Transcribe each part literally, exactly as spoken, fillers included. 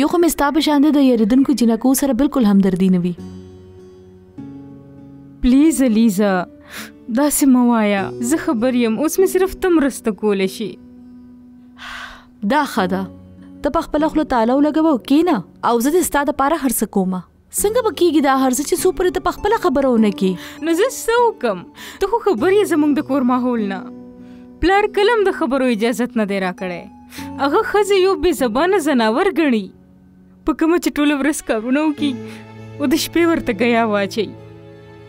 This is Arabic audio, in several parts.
یو خو مستا په شان د یریدن کو جنکو سره بالکل همدردی نه وی. پلیز الیزا دا سموایا، زه خبر یم اوس مې صرف تم رسته کول شي. دا خدا ته په خپل خلو تعالی لګو کینا او زه دې ستاده پاره هر څه کومه. څنګه به کیږي دا هر څه چې سو پرې ته په خپل خبرونه کې نو زه څه وکم؟ ته خو خبرې زموږ د کور ماحول نه پلار کلم د خبرو اجازت نه دی راکړی. هغه خزه یو بې زبانه زناور ګڼي په کومه چې ټوله ورځ کارونه وکړي او د شپې ورته ګیا واچي.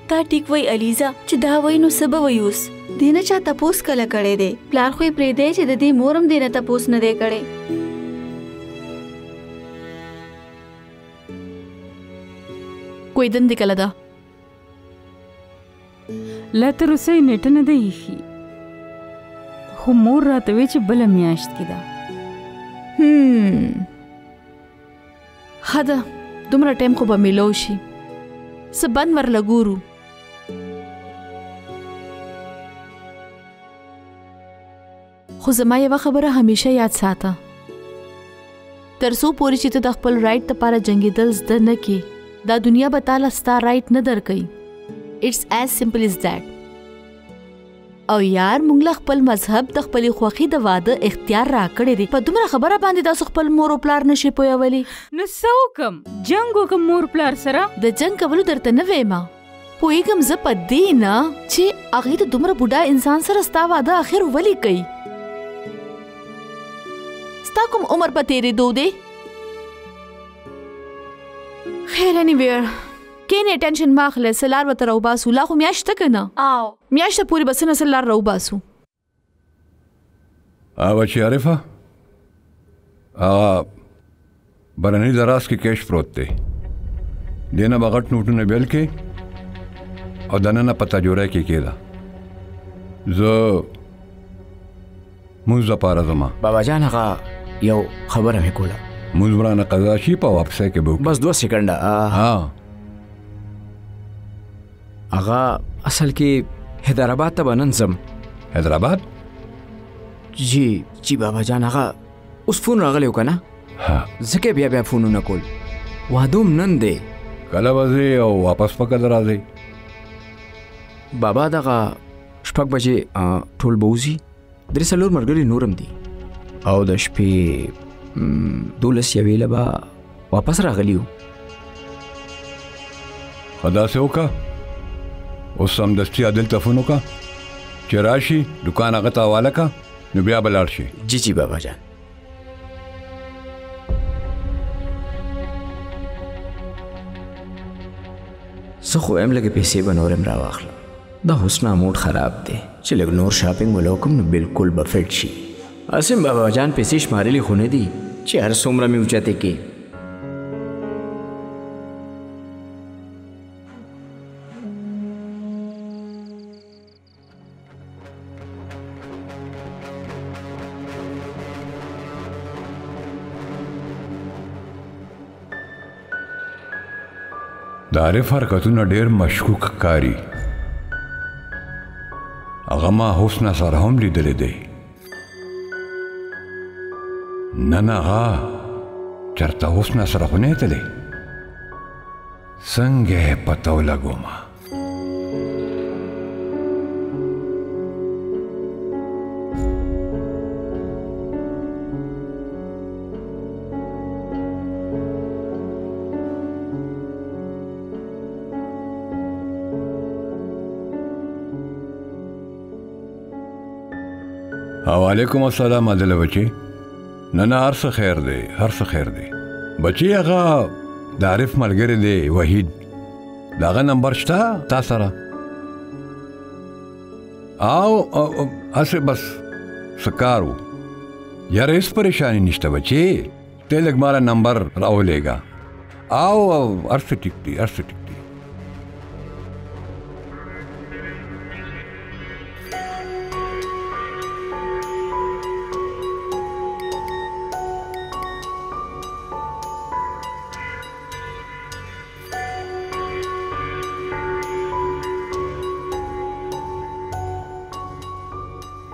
تا ټیک وای الیزا چې دا وای نو څه به وایي اوس؟ دې نه چا تپوس کله کړی دی، پلار خو یې پرېږدی چې د دې مور هم دې نه تپوس نه دی کړی. کوی دندې کله ده؟ لا تر اوسه یې نیټه نه ده ایښي، خو مور راته وایي چې بله میاشت کې ده. ښه ده دومره ټایم خو به میلو شي، څه بند ورله ګورو. خو زما یوه خبره همیشه یاد ساته، تر څو پورې چې ته د خپل رایټ دپاره جنګېدل زده نه کې دا دنیا به تا له ستا رایټ نه درکوي. اټس ایز سمپل از دیټ. او یار موږ له خپل مذهب د خپلې خوښې د واده اختیار راکړی دی، په دومره خبره باندې تاسو خپل مور او پلار نشئ پویولی. نو څه وکم؟ جنګ وکم مور پلار سره؟ د جنګ کولو درته نه ویم، پوهېږم زه په دې نه چې هغې د دومره بوډا انسان سره ستا واده اخر ولې کوي؟ ستا کوم عمر په تېرېدو دی؟ خیر اني ویر کینې ټینشن ماخله، سلار وته روباسو. لا خو میاشت ته کنه او میاشت پوری بسنه سلار روباسو. او چې عارفه ا برنی دراس کې کیش پروت دی، دینه بغټ نوټونه بیل کې او دنه نه پتا جوړه کې کېدا. زه مونږ لپاره زما بابا جان هغه یو خبره مې کوله. مونږ ورانه قضا شي په واپس کې به بس دوه سیکنډه. ها آغا اصل کې حیدرآباد ته به نن ځم. حیدرآباد؟ جی جی بابا جان آغا اوس فون راغلی و که نه؟ ځکه بیا بیا فونونه کول. واده هم نن دی. کله به ځې او واپس په کله راځئ؟ بابا دغه شپږ بجې ټول به وځي، درې څلور ملګري نور هم دي او د شپې دولس یوې له به واپس راغلي و. ښه داسې وکړه اوس همدستي عادل ته فون وکړه چې راشي، دوکان هغه ته حواله کړه نو بیا به لاړ شي. جی جی بابا جان. زه خو هم لږې پیسې به نور هم راواخلم، دا حسنا موډ خراب دی چې لږ نور شاپنګ ولو کوم نو بالکل به فټ شي. هسې هم بابا جان پیسې شمارلې خو نه دي چې هر څومره مې اوچتې کې. د عارف حرکتونه ډېر مشکوک ښکاري، هغه ما حسنه سره هم لیدلی دی. نن هغه چېرته حسنه سره خو نه تللی، څنګه یې پته ولګومه؟ وعلیکم السلام عادل بچی. نه نه هر څه خیر دی، هر څه خیر دی بچی. هغه د عارف ملګری دی وحید، د هغه نمبر شته تا سره؟ او هسې بس څه کار و یاره، هېڅ پریشاني نشته بچی، ته یې لږ ماله نمبر راولېږه او هر څه ټیک دی، هر څه ټیک.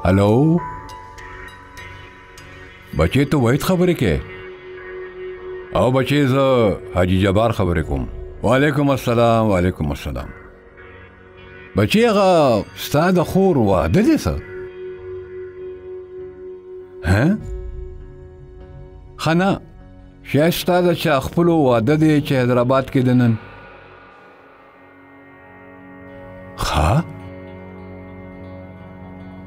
هلو بچی ته وحید خبرې کې او بچی زه حاجی جبار خبرې کوم. وعلیکم السلام. وعلیکم السلام. بچی هغه ستا د خور واده دی څه؟ ها؟ ښه نه، شاید ستا د چا خپلو واده دی چې حیدرآباد کې دی نن. ښه؟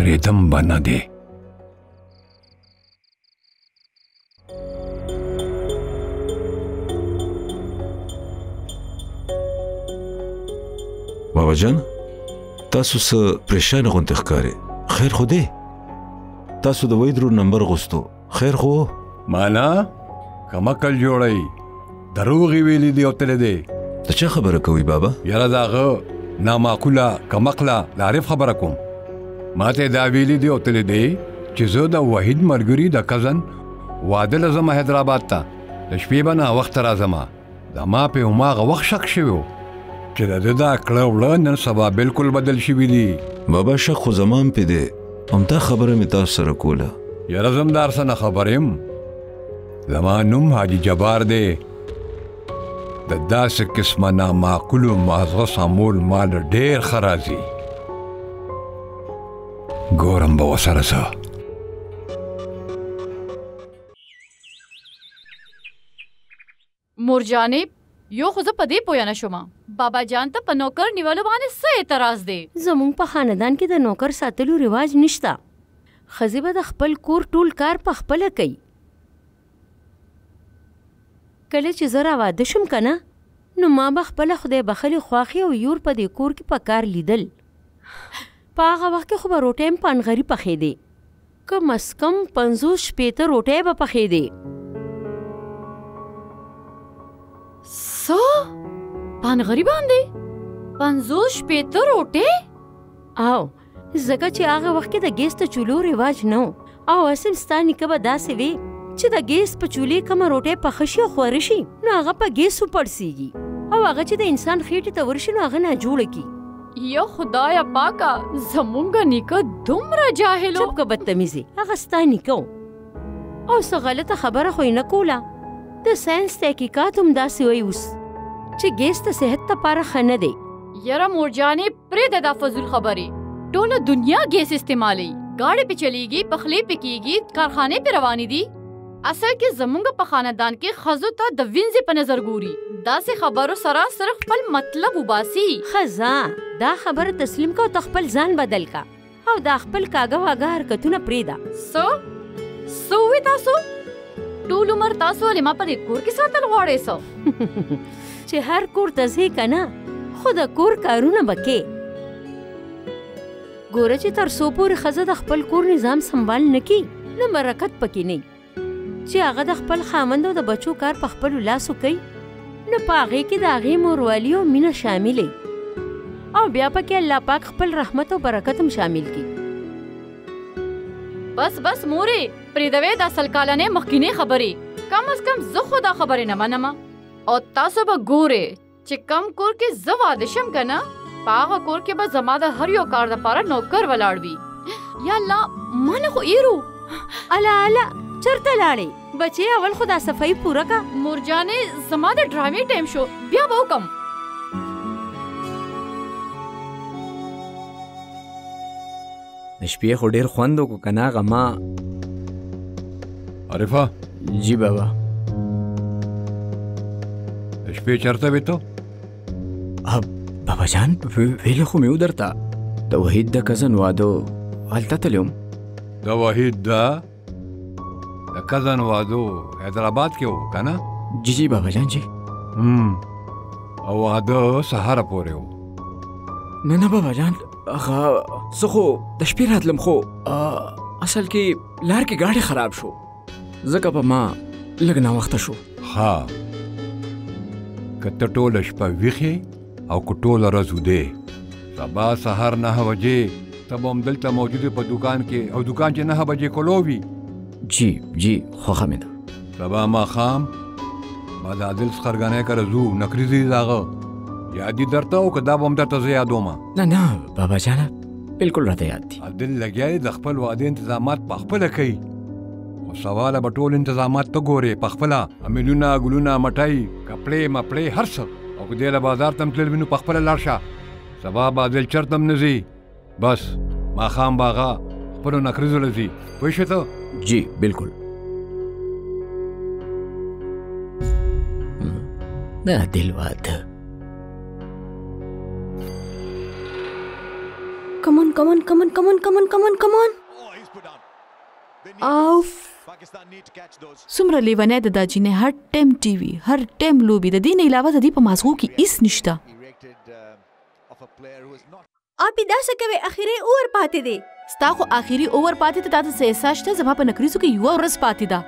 پرېدم به نه دی. بابا جان، تاسو څه پریشان غونډه ښکاري. خیر خو دی؟ تاسو د ویدرو نمبر غوښتو. خیر خو معنا کما کل جوړی دروغ ویلي دی او تل دی. ته څه خبره کوي بابا؟ یاره داغه نامعقوله کمقله د عارف خبره کوم. ما ته دا ویلي دی او تل دی چې زه د وحید مرګري د کزن واده له ځمه حیدرآباد ته د شپې به نه وخت راځم. زما په هماغه وخت شک شوی چې د ده دا کړه وړه نن سبا بالکل بدل شوي دي. بابا شک خو زما هم پې دی، همدا خبره مې تاسو سره کوله. یاره زه هم د هر څه نه خبر یم. زما نوم حاجي جبار دی. د داسې قسمه نامعقولو مازغه سامول ما له ډېر ښه راځي. ګورم به ورسره څه. مورجانې، یو خو زه په دې پوه نه شوم، بابا جان ته په نوکر نیولو باندې څه اعتراض دی؟ زموږ په خاندان کې د نوکر ساتلو رواج نشته. ښځې به د خپل کور ټول کار په خپله کوي. کله چې زه راواده شم که نه نو ما به خپله خدای بخلې خواښې او یور په دې کور کې په کار لیدل. په هغه وخت کې خو به روټۍ هم پانغري پخېدې، کم از کم پنځوس شپېته روټۍ به پخېدې. سو پانغري باندې پنځوس شپېته روټۍ؟ او ځکه چې هغه وخت کې د ګیس د چولو رواج نه و، او اصل ستا نیکه به داسې وي چې د ګیس په چولې کومه روټۍ پخه شي او خواره شي نو هغه په ګیس وپړسېږي، او هغه چې د انسان خېټې ته ورشي نو هغه ناجوړه کي. یو خدایه پاکه، زمونږ نیکه دومره جاهل و. چپ که بدتمیزې، هغه ستا نیکه و، او څه غلطه خبره خو یې نه کوله. د ساینس تحقیقات هم داسې وایي اوس چې ګیس د صحت لپاره ښه نه دی. یاره مورجانې پرېږده دا فضول خبرې. ټوله دنیا ګیس استعمالوي، ګاډې پې چلیږي، پخلې پې کېږي، کارخانې پې روانې دي. اصل کې زموږ په خاندان کې ښځو ته د وینځې په نظر ګوري، داسې خبرو سره صرف خپل مطلب وباسي. ښځه دا خبره تسلیم که او ته خپل ځان بدل کا، او دا خپل کاږه واږه حرکتونه پرېږده. څه څه ووایي تاسو؟ ټول عمر تاسو ولې ما په دې کور کې ساتل غواړئ؟ څه چې هر کور ته ځې که نه خو د کور کارونه به کې. ګوره چې تر څو پورې ښځه د خپل کور نظام سنبال نه کړي نه برکت پکې نه چې هغه د خپل خاوند او د بچو کار په خپلو لاسو کوي، نه په هغې کې د هغې موروالي او مینه شاملې، او بیا پکې الله پاک خپل رحمت او برکت هم شامل کړي. بس بس مورې، پریدوې دا سلکالنې مخکینې خبرې. کم از کم زه خو دا خبرې نه منمه. او تاسو به ګورې چې کم کور کې زه واده شم که نه په هغه کور کې به زما د هر یو کار دپاره نوکر ولاړ وي. یا الله ما نه خو ایرو. اله اله چېرته لاړې بچې؟ اول خو دا صفایي پوره که. مورجانې زما د ډرامې ټایم شو، بیا به وکم. د شپې خو ډېر خوند وکړو که نه هغه ما. عارفه. جی بابا. د شپې چېرته وې ته؟ بابا جان ویلې خو مې و درته، د وحید د کزن واده هلته تللی وم. د وحید د د کزن واده حیدرآباد کې و که نه؟ جی جی بابا جان جی. او واده سهاره پورې و؟ نه نه بابا جان، هغه زه خو د شپې راتلم، خو اصل کې لار کې ګاډی خراب شو، ځکه په ما لگنا وخت شو. ها کته ټول شپه ویخه او کټول رازو دی سبا سحر نه وجه تب هم دلته موجوده په دکان کې او دکان چې نه بجې کولوي جی جی خوخه مې ده سبا ما خام ما د عادل خرګانه کړه زو نکریزي داغه یادی درته او که دا به هم درته زه یادومه نه نه بابا جانه بالکل راته یاد دي عادل لګیا دی د خپل واده انتظامات په خپله کوي خو سواله به ټول انتظامات ته ګورې په خپله امیلونه ګلونه مټۍ کپړې مپړې هر څه او که دې له بازار ته هم تلل وي نو په خپله لاړ شه سبا به عادل چرته هم نه ځي بس ماښام به هغه خپلو نکریزو له ځي پوه شوې ته جی بالکل د عادل واده Come on, come on, come on, come on, come on, come on, come on. Off. Sumra Levanay da ji ne har time T V, har time lobby da din ilawa da di pa mazgho ki is nishta. Aap ida sakave akhire over paate de. Sta ko akhire over paate ta ta se sashta zama pa nakrizu ki yuwa urs paate da.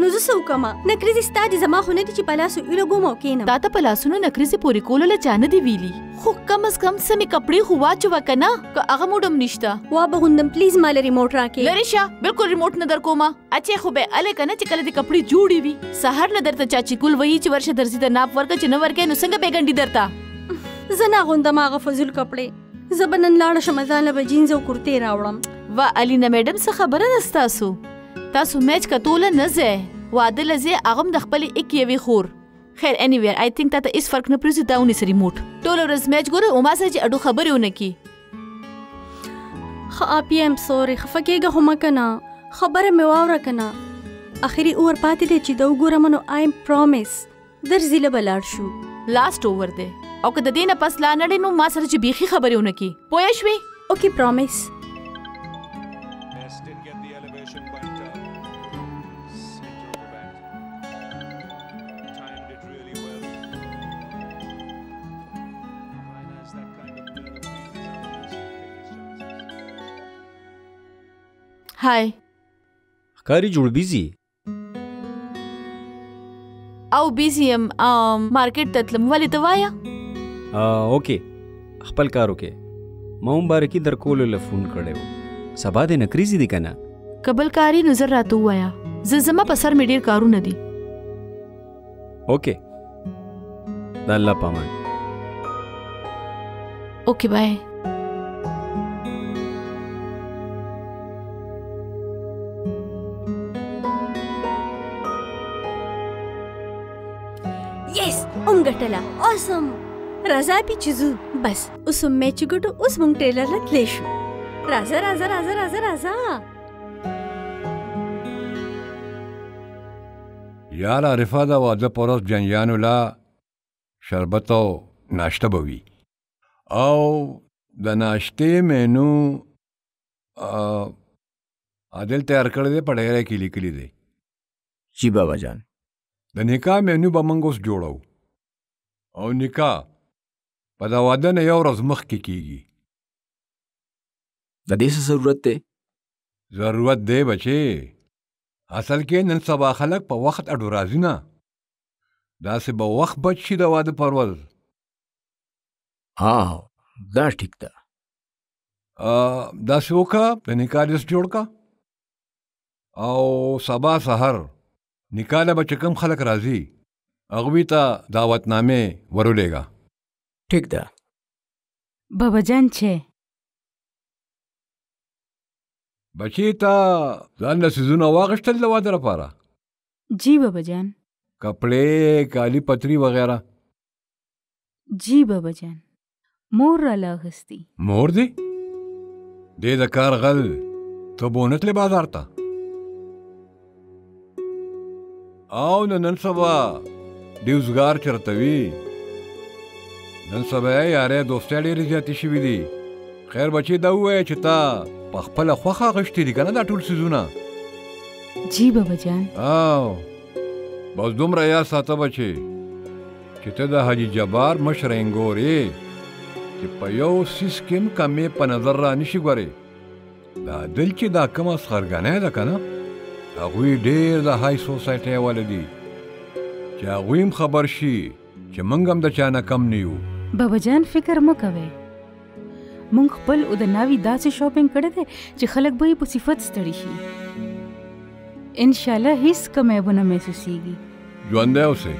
Nuzu sau kama nakrizi sta ji zama khone ti palasu ilago mo kena. Ta ta palasu na nakrizi pori kola la chana di vili. خو کم از کم سمې کپړې خو واچوه که نه که هغه موډم نشته وا به غوندم پلیز ما له ریموټ راکې لرې شه بالکل ریموټ نه در کومه اچې خو به هله که نه چې کله دې کپړې جوړې وي سهار نه درته چا چیکول وایي چې ورشه درځي ته ناپ ورکه چې نه ورکې نو څنګه بیګنډي درته زه نه غوندم هغه فضول کپړې زه به نن لاړه شم ځان له به جینز او کرتې راوړم وا الینه میډم څه خبره ده ستاسو تاسو میچ کتوله نه ځئ واده له ځئ هغه هم د خپلې ایک یوې خور خیر اینی ویر آی تھنک تا ته هیڅ فرق نه پرېږدي دا ونیسه ریموټ ټوله ورځ میچ ګوره او ما سره چې اډو خبرې ونه کي ښه اپی ایم سوري خفه کېږه خو مه که نه خبره مې واوره که نه اخري اوور پاتې دی چې دا وګورم نو آی ایم پرومیس درځي له به لاړ شو لاست اوور دی او که د دې نه پس لا نړې نو ما سره چې بیخي خبرې ونه کي پوه شوې اوکې پرومیس هاي کاری جوړ بیزی او بیزی ام مارکیټ ته تلم ولې ته وایا اوکې خپل کار وکې ما مبارکي در کولو له فون کړی و سبا دې نکریزي دي که نه که بل کاري نظر راته ووایه زه زما په سر مې ډېر کارونه دي اوکې د الله په امان اوکې بای ټلا اوسم رضا پی چیزو بس اوسم میچ ګټو اوس مونږ ټیلر لټلې شو راځه راځه راځه راځه راځه یاره رفاده واده پروس جنجانو لا شربت او ناشته به وي او د ناشتې مینو عادل تیار کړی دی په ډیری کې لیکلی دی جی بابا جان د نکاح مینو به موږ اوس جوړو او نکاح په دا واده نه یو ورځ مخکې کېږي د دې څه ضرورت دی ضرورت دی بچې اصل کې نن سبا خلک په وخت اډو راځي نه داسې به وخت بچ شي د واده پر ورځ ها دا ټیک ده داسې وکړه د نکاح لس جوړ کړه او سبا سحر نکاح له به چې کوم خلک راځي اغوی تا دعوت نامے ورو لے گا ٹھیک دا بابا جان چھے بچی تا زان سیزونا واغشتل دوا در پارا جی بابا جان کپڑے کالی پتری وغیرہ جی بابا جان مور رالا غستی مور دی دے دا کار غل تو بونت لے بازار تا آو ننن سوا ډیوزګار چرته وي نن سبا یې یارې دوستۍ ډېرې زیاتې شوي دي خیر بچې دا ووایه چې تا په خپله خوښه اخیستي دي که نه دا ټول څیزونه جی بابا جان او بس دومره یاد ساته بچې چې ته د حاجي جبار مشره انګور یې چې په یو څیز کې هم کمې په نظر را نشي ګورې دا عادل چې دا کومه سخرګنۍ ده که نه هغوی ډېر د های سوسایټۍ واله دي چې هغوی خبر شي چې موږ هم د چانه کم نه یو. بابا جان فکر مه کوئ، موږ خپل او د ناوي داسې شاپنګ کړی دی چې خلک به یې په صفت ستړي شي. انشاءالله هیڅ کم عیب نه محسوسیږي. ژوندی اوسئ.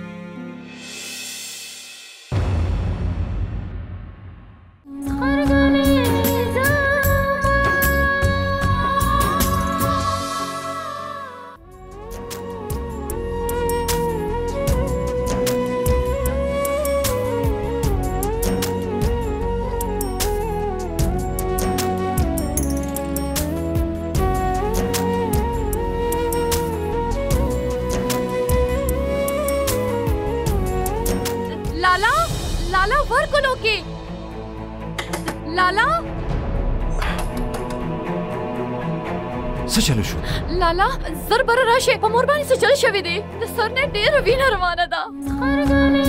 زر بره راشه، په مور باندې څه چل شوي دي، د سر نه ډېره وینه روانه ده.